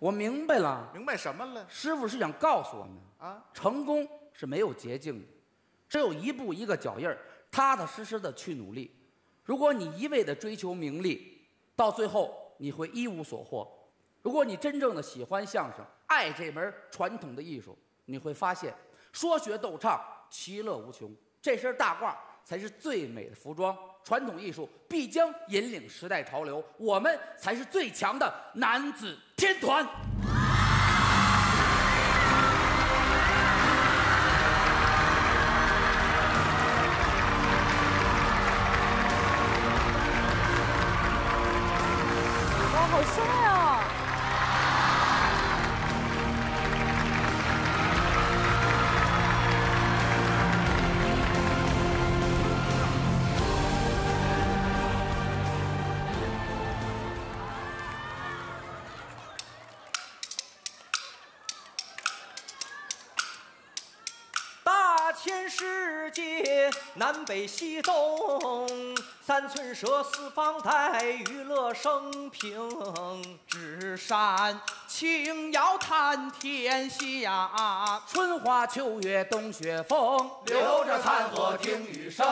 我明白了。明白什么了？师傅是想告诉我们啊，成功是没有捷径的，只有一步一个脚印儿，踏踏实实的去努力。如果你一味的追求名利，到最后你会一无所获。如果你真正的喜欢相声，爱这门传统的艺术，你会发现说学逗唱其乐无穷。这身大褂才是最美的服装，传统艺术必将引领时代潮流，我们才是最强的男子天团。哇，好帅哦！ 南北西东，三寸舌，四方台，娱乐生平。纸扇轻摇叹天下，春花秋月冬雪风。留着残荷听雨声，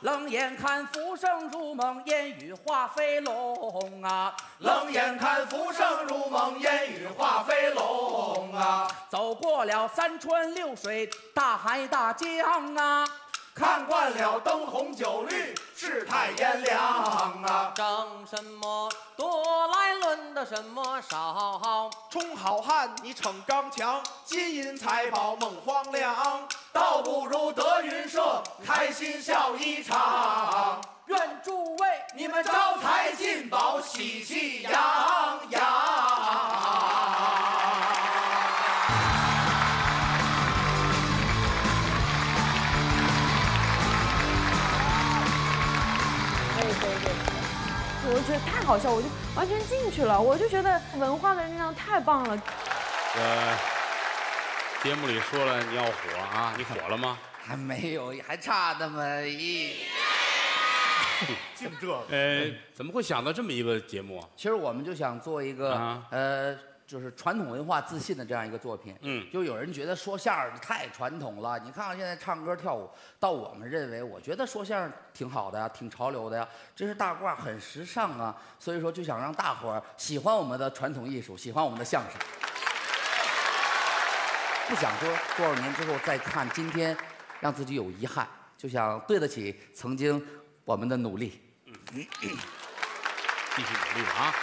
冷眼看浮生如梦，烟雨化飞龙啊！冷眼看浮生如梦，烟雨化飞龙啊！走过了三川六水，大海大江啊！ 看惯了灯红酒绿，世态炎凉啊！争什么多来论的什么少？充好汉你逞刚强，金银财宝梦荒凉，倒不如德云社开心笑一场。愿诸位你们招财进宝，喜气洋洋。 我觉得太好笑，我就完全进去了。我就觉得文化的力量太棒了。节目里说了你要火啊，你火了吗？还没有，还差那么一。净这个。怎么会想到这么一个节目啊？其实我们就想做一个就是传统文化自信的这样一个作品。嗯。就有人觉得说相声太传统了，你看看现在唱歌跳舞，到我们认为，我觉得说相声。 挺好的呀，挺潮流的呀，这是大褂，很时尚啊。所以说，就想让大伙儿喜欢我们的传统艺术，喜欢我们的相声。不想说多少年之后再看今天，让自己有遗憾，就想对得起曾经我们的努力。继续努力啊！